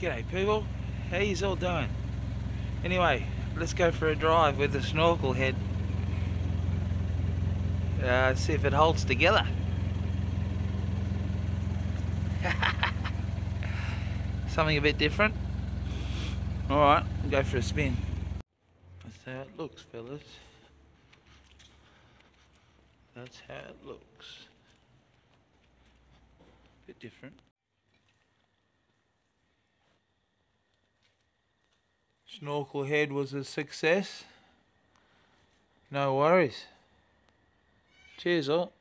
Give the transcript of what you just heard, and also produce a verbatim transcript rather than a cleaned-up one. G'day people, how yous all doing? Anyway, let's go for a drive with the snorkel head. Uh, see if it holds together. Something a bit different. Alright, we'll go for a spin. That's how it looks, fellas. That's how it looks. Bit different. Snorkel head was a success. No worries. Cheers all.